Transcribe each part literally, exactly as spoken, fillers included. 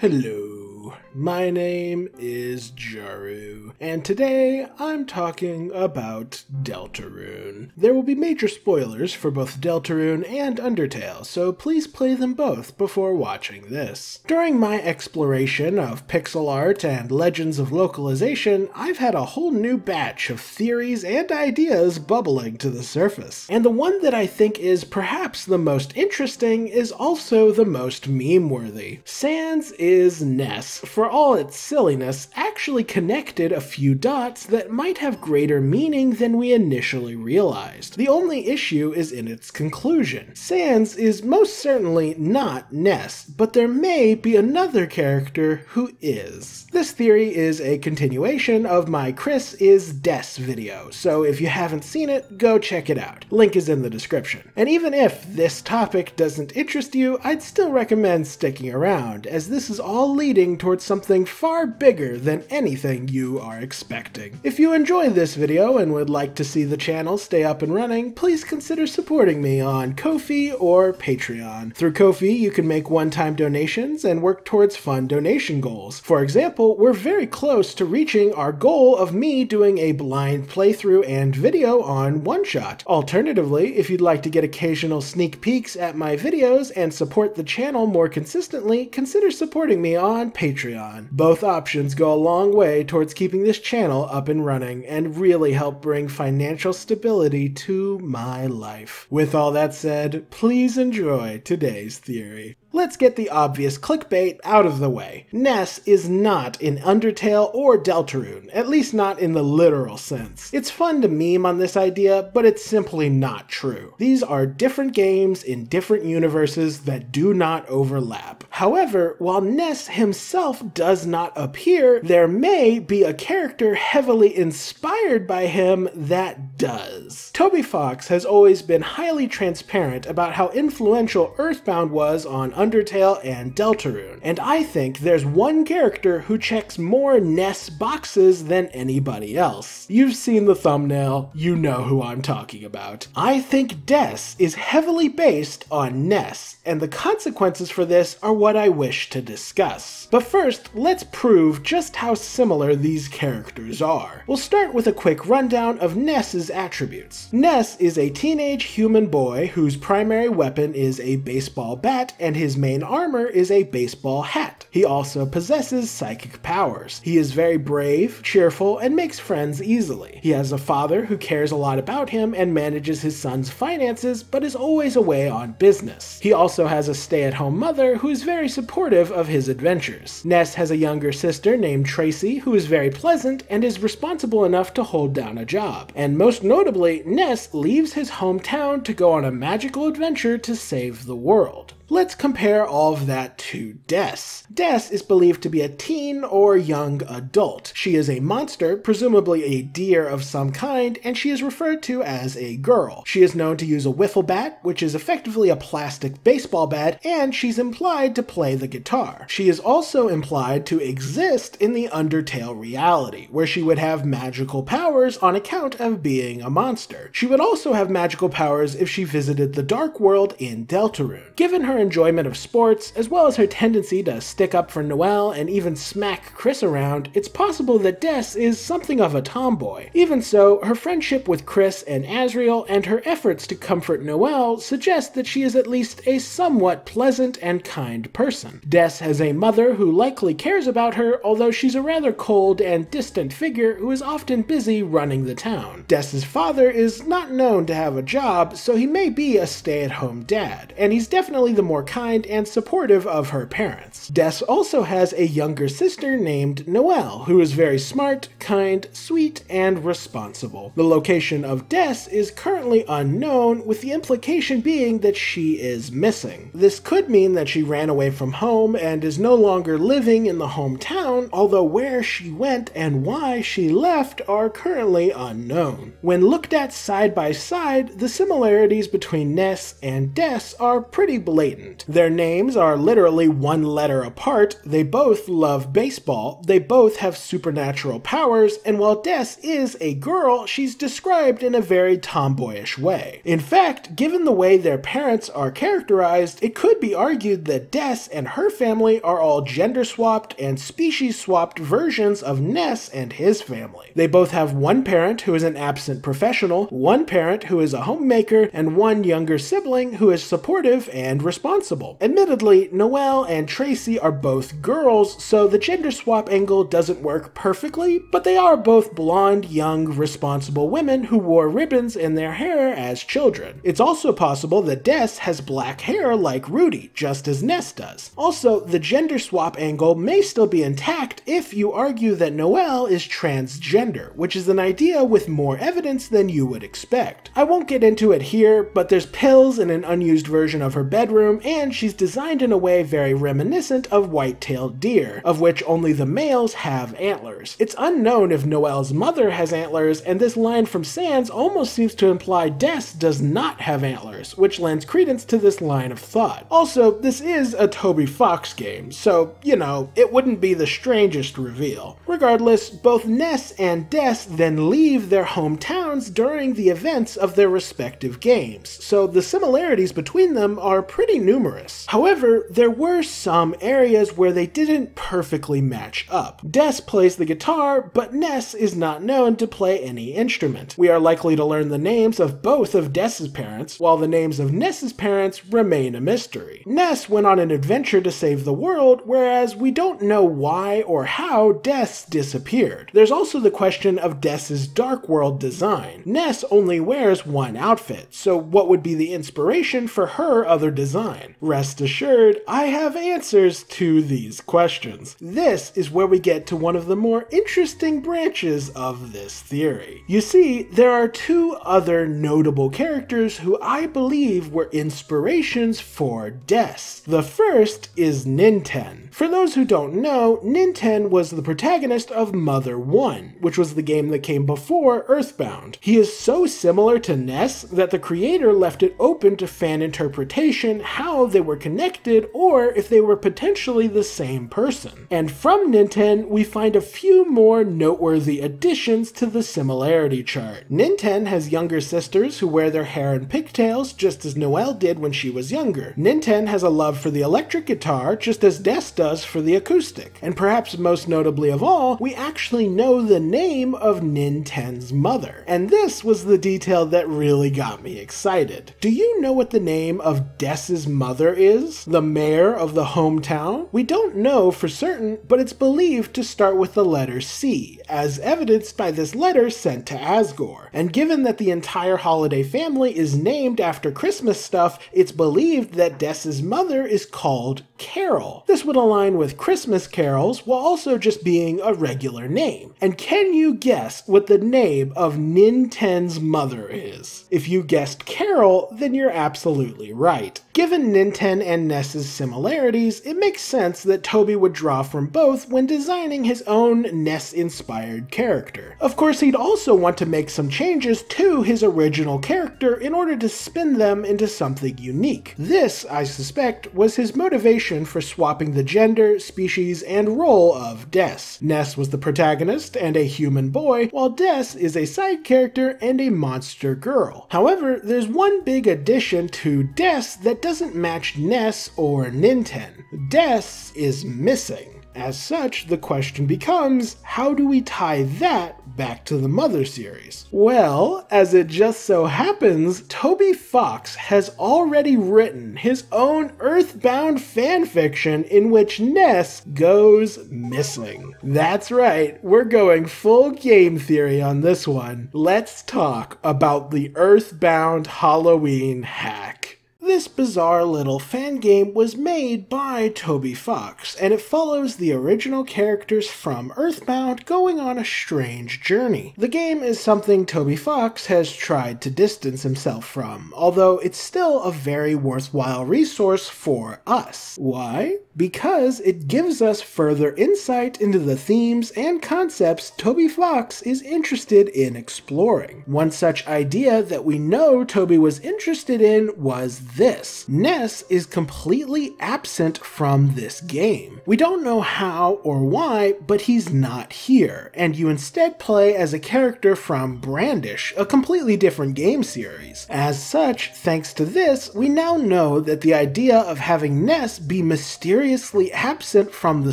Hello, my name is Jaru, and today I'm talking about Deltarune. There will be major spoilers for both Deltarune and Undertale, so please play them both before watching this. During my exploration of pixel art and legends of localization, I've had a whole new batch of theories and ideas bubbling to the surface. And the one that I think is perhaps the most interesting is also the most meme-worthy. Sans is Ness, for all its silliness, actually connected a few dots that might have greater meaning than we initially realized. The only issue is in its conclusion. Sans is most certainly not Ness, but there may be another character who is. This theory is a continuation of my Kris is Dess video, so if you haven't seen it, go check it out. Link is in the description. And even if this topic doesn't interest you, I'd still recommend sticking around, as this is all leading towards something far bigger than anything you are expecting. If you enjoy this video and would like to see the channel stay up and running, please consider supporting me on Ko-fi or Patreon. Through Ko-fi, you can make one-time donations and work towards fun donation goals. For example, we're very close to reaching our goal of me doing a blind playthrough and video on OneShot. Alternatively, if you'd like to get occasional sneak peeks at my videos and support the channel more consistently, consider supporting me on Patreon. Both options go a long way towards keeping this channel up and running and really help bring financial stability to my life. With all that said, please enjoy today's theory. Let's get the obvious clickbait out of the way. Ness is not in Undertale or Deltarune, at least not in the literal sense. It's fun to meme on this idea, but it's simply not true. These are different games in different universes that do not overlap. However, while Ness himself does not appear, there may be a character heavily inspired by him that does. Toby Fox has always been highly transparent about how influential Earthbound was on Undertale Undertale and Deltarune, and I think there's one character who checks more Ness boxes than anybody else. You've seen the thumbnail, you know who I'm talking about. I think Dess is heavily based on Ness, and the consequences for this are what I wish to discuss. But first, let's prove just how similar these characters are. We'll start with a quick rundown of Ness's attributes. Ness is a teenage human boy whose primary weapon is a baseball bat, and his main armor is a baseball hat. He also possesses psychic powers. He is very brave, cheerful, and makes friends easily. He has a father who cares a lot about him and manages his son's finances, but is always away on business. He also has a stay-at-home mother who is very supportive of his adventures. Ness has a younger sister named Tracy who is very pleasant and is responsible enough to hold down a job. And most notably, Ness leaves his hometown to go on a magical adventure to save the world. Let's compare all of that to Dess. Dess is believed to be a teen or young adult. She is a monster, presumably a deer of some kind, and she is referred to as a girl. She is known to use a wiffle bat, which is effectively a plastic baseball bat, and she's implied to play the guitar. She is also implied to exist in the Undertale reality, where she would have magical powers on account of being a monster. She would also have magical powers if she visited the Dark World in Deltarune. Given her enjoyment of sports, as well as her tendency to stick up for Noelle and even smack Kris around, it's possible that Dess is something of a tomboy. Even so, her friendship with Kris and Azriel and her efforts to comfort Noelle suggest that she is at least a somewhat pleasant and kind person. Dess has a mother who likely cares about her, although she's a rather cold and distant figure who is often busy running the town. Dess's father is not known to have a job, so he may be a stay-at-home dad, and he's definitely the more kind and supportive of her parents. Dess also has a younger sister named Noelle, who is very smart, kind, sweet, and responsible. The location of Dess is currently unknown, with the implication being that she is missing. This could mean that she ran away from home and is no longer living in the hometown, although where she went and why she left are currently unknown. When looked at side by side, the similarities between Ness and Dess are pretty blatant. didn't. Their names are literally one letter apart, they both love baseball, they both have supernatural powers, and while Dess is a girl, she's described in a very tomboyish way. In fact, given the way their parents are characterized, it could be argued that Dess and her family are all gender-swapped and species-swapped versions of Ness and his family. They both have one parent who is an absent professional, one parent who is a homemaker, and one younger sibling who is supportive and responsible. Admittedly, Noelle and Tracy are both girls, so the gender swap angle doesn't work perfectly, but they are both blonde, young, responsible women who wore ribbons in their hair as children. It's also possible that Dess has black hair like Rudy, just as Ness does. Also, the gender swap angle may still be intact if you argue that Noelle is transgender, which is an idea with more evidence than you would expect. I won't get into it here, but there's pills in an unused version of her bedroom, and she's designed in a way very reminiscent of white-tailed deer, of which only the males have antlers. It's unknown if Noelle's mother has antlers, and this line from Sans almost seems to imply Dess does not have antlers, which lends credence to this line of thought. Also, this is a Toby Fox game, so, you know, it wouldn't be the strangest reveal. Regardless, both Ness and Dess then leave their hometowns during the events of their respective games, so the similarities between them are pretty numerous. However, there were some areas where they didn't perfectly match up. Dess plays the guitar, but Ness is not known to play any instrument. We are likely to learn the names of both of Dess's parents, while the names of Ness's parents remain a mystery. Ness went on an adventure to save the world, whereas we don't know why or how Dess disappeared. There's also the question of Dess's Dark World design. Ness only wears one outfit, so what would be the inspiration for her other design? Rest assured, I have answers to these questions. This is where we get to one of the more interesting branches of this theory. You see, there are two other notable characters who I believe were inspirations for Dess. The first is Ninten. For those who don't know, Ninten was the protagonist of Mother one, which was the game that came before Earthbound. He is so similar to Ness that the creator left it open to fan interpretation how they were connected or if they were potentially the same person. And from Ninten, we find a few more noteworthy additions to the similarity chart. Ninten has younger sisters who wear their hair in pigtails, just as Noelle did when she was younger. Ninten has a love for the electric guitar, just as Dess does for the acoustic. And perhaps most notably of all, we actually know the name of Ninten's mother. And this was the detail that really got me excited. Do you know what the name of Dess's mother is? The mayor of the hometown? We don't know for certain, but it's believed to start with the letter C, as evidenced by this letter sent to Asgore. And given that the entire holiday family is named after Christmas stuff, it's believed that Dess's mother is called Carol. This would align with Christmas carols while also just being a regular name. And can you guess what the name of Ninten's mother is? If you guessed Carol, then you're absolutely right. Given Ninten and Ness's similarities, it makes sense that Toby would draw from both when designing his own Ness-inspired character. Of course, he'd also want to make some changes to his original character in order to spin them into something unique. This, I suspect, was his motivation for swapping the gender, species, and role of Dess. Ness was the protagonist and a human boy, while Dess is a side character and a monster girl. However, there's one big addition to Dess that doesn't match Ness or Ninten. Dess is missing. As such, the question becomes, how do we tie that back to the Mother series? Well, as it just so happens, Toby Fox has already written his own Earthbound fanfiction in which Ness goes missing. That's right, we're going full game theory on this one. Let's talk about the Earthbound Halloween hack. This bizarre little fan game was made by Toby Fox, and it follows the original characters from Earthbound going on a strange journey. The game is something Toby Fox has tried to distance himself from, although it's still a very worthwhile resource for us. Why? Because it gives us further insight into the themes and concepts Toby Fox is interested in exploring. One such idea that we know Toby was interested in was this. this. Ness is completely absent from this game. We don't know how or why, but he's not here, and you instead play as a character from Brandish, a completely different game series. As such, thanks to this, we now know that the idea of having Ness be mysteriously absent from the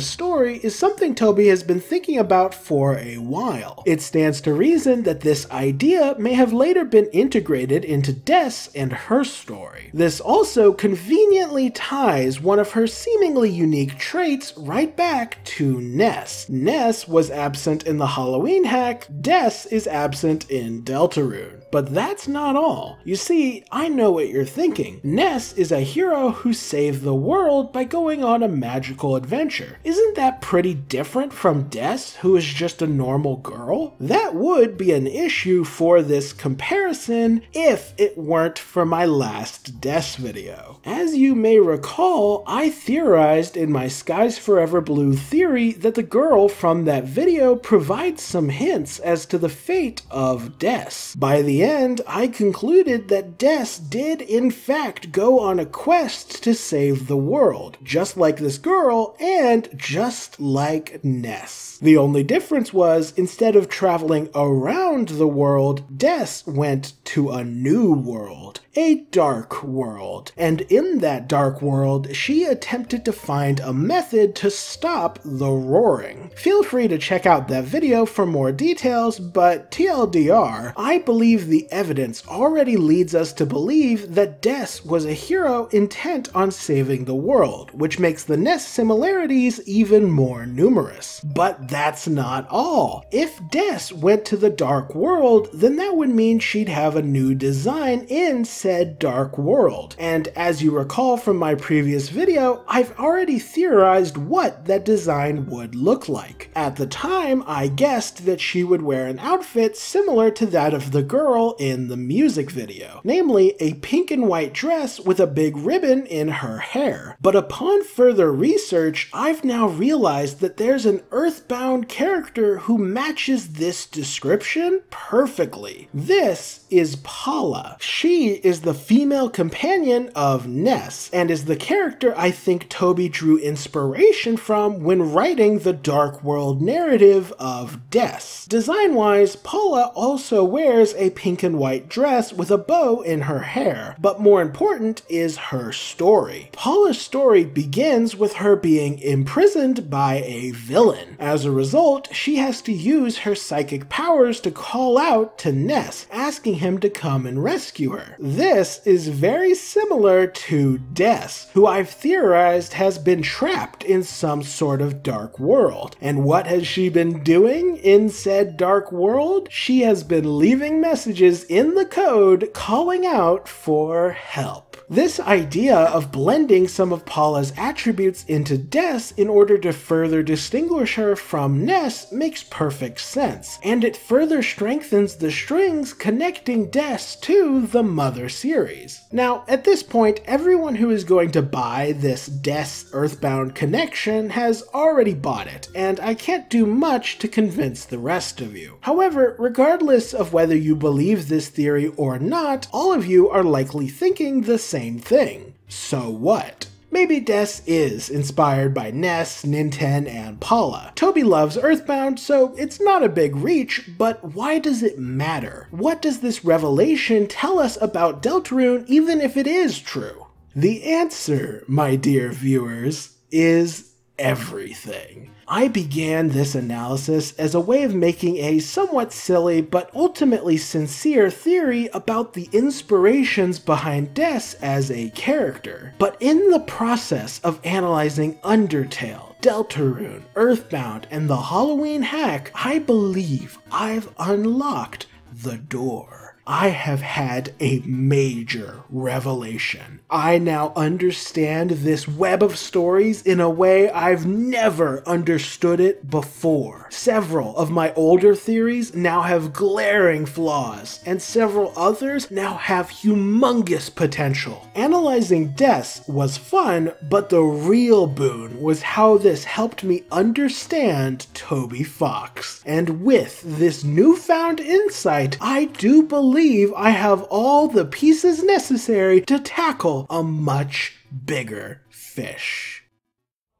story is something Toby has been thinking about for a while. It stands to reason that this idea may have later been integrated into Dess and her story. This also conveniently ties one of her seemingly unique traits right back to Ness. Ness was absent in the Halloween hack, Dess is absent in Deltarune. But that's not all. You see, I know what you're thinking. Ness is a hero who saved the world by going on a magical adventure. Isn't that pretty different from Dess, who is just a normal girl? That would be an issue for this comparison if it weren't for my last Dess video. As you may recall, I theorized in my Skies Forever Blue theory that the girl from that video provides some hints as to the fate of Dess. By the end, I concluded that Dess did in fact go on a quest to save the world, just like this girl and just like Ness. The only difference was, instead of traveling around the world, Dess went to a new world. A dark world, and in that dark world, she attempted to find a method to stop the roaring. Feel free to check out that video for more details, but T L D R, I believe the evidence already leads us to believe that Dess was a hero intent on saving the world, which makes the Ness similarities even more numerous. But that's not all. If Dess went to the dark world, then that would mean she'd have a new design in said dark world, and as you recall from my previous video, I've already theorized what that design would look like. At the time, I guessed that she would wear an outfit similar to that of the girl in the music video, namely a pink and white dress with a big ribbon in her hair. But upon further research, I've now realized that there's an Earthbound character who matches this description perfectly. This is Paula. She is the female companion of Ness, and is the character I think Toby drew inspiration from when writing the dark world narrative of Dess. Design-wise, Paula also wears a pink and white dress with a bow in her hair, but more important is her story. Paula's story begins with her being imprisoned by a villain. As a result, she has to use her psychic powers to call out to Ness, asking him to come and rescue her. This is very similar to Dess, who I've theorized has been trapped in some sort of dark world. And what has she been doing in said dark world? She has been leaving messages in the code calling out for help. This idea of blending some of Paula's attributes into Dess in order to further distinguish her from Ness makes perfect sense, and it further strengthens the strings connecting Dess to the Mother series. Now, at this point, everyone who is going to buy this Dess Earthbound connection has already bought it, and I can't do much to convince the rest of you. However, regardless of whether you believe this theory or not, all of you are likely thinking the same Same thing. So what? Maybe Dess is inspired by Ness, Ninten, and Paula. Toby loves Earthbound, so it's not a big reach, but why does it matter? What does this revelation tell us about Deltarune, even if it is true? The answer, my dear viewers, is everything. I began this analysis as a way of making a somewhat silly but ultimately sincere theory about the inspirations behind Dess as a character. But in the process of analyzing Undertale, Deltarune, Earthbound, and the Halloween hack, I believe I've unlocked the door. I have had a major revelation. I now understand this web of stories in a way I've never understood it before. Several of my older theories now have glaring flaws, and several others now have humongous potential. Analyzing Dess was fun, but the real boon was how this helped me understand Toby Fox. And with this newfound insight, I do believe believe I have all the pieces necessary to tackle a much bigger fish.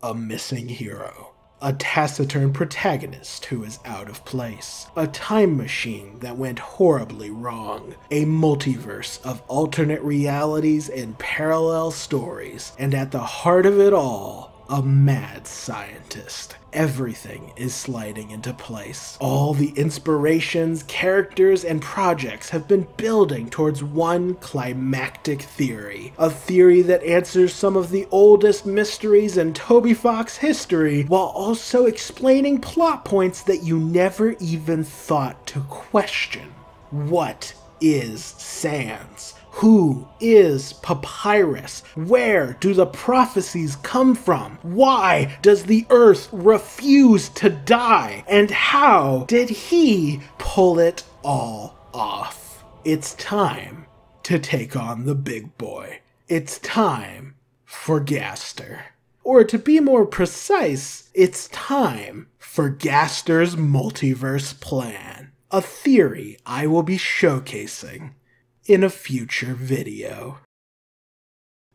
A missing hero. A taciturn protagonist who is out of place. A time machine that went horribly wrong. A multiverse of alternate realities and parallel stories. And at the heart of it all, a mad scientist. Everything is sliding into place. All the inspirations, characters, and projects have been building towards one climactic theory. A theory that answers some of the oldest mysteries in Toby Fox history, while also explaining plot points that you never even thought to question. What is Sans? Who is Papyrus? Where do the prophecies come from? Why does the Earth refuse to die? And how did he pull it all off? It's time to take on the big boy. It's time for Gaster. Or to be more precise, it's time for Gaster's multiverse plan. A theory I will be showcasing in a future video.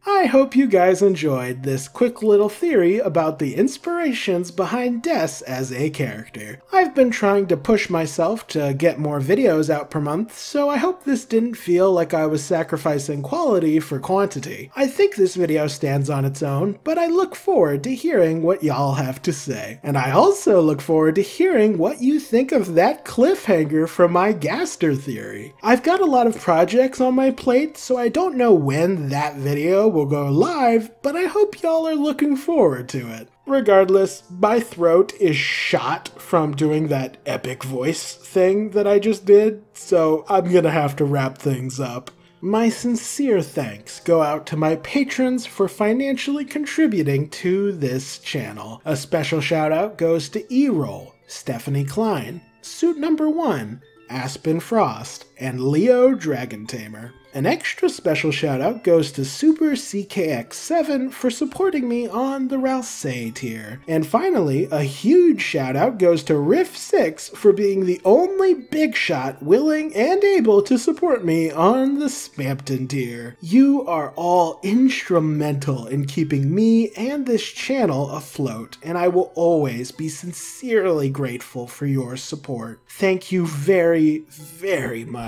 I hope you guys enjoyed this quick little theory about the inspirations behind Dess as a character. I've been trying to push myself to get more videos out per month, so I hope this didn't feel like I was sacrificing quality for quantity. I think this video stands on its own, but I look forward to hearing what y'all have to say. And I also look forward to hearing what you think of that cliffhanger from my Gaster theory. I've got a lot of projects on my plate, so I don't know when that video will go live, but I hope y'all are looking forward to it. Regardless, my throat is shot from doing that epic voice thing that I just did, so I'm gonna have to wrap things up. My sincere thanks go out to my patrons for financially contributing to this channel. A special shout out goes to E-Roll, Stephanie Klein, Suit Number One, Aspen Frost, and Leo Dragontamer. An extra special shoutout goes to Super C K X seven for supporting me on the Ralsei tier. And finally, a huge shoutout goes to Riff six for being the only big shot willing and able to support me on the Spampton tier. You are all instrumental in keeping me and this channel afloat, and I will always be sincerely grateful for your support. Thank you very, very much.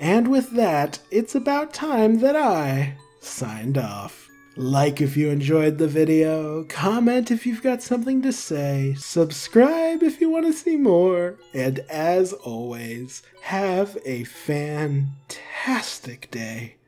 And with that, it's about time that I signed off. Like if you enjoyed the video, comment if you've got something to say, subscribe if you want to see more, and as always, have a fantastic day.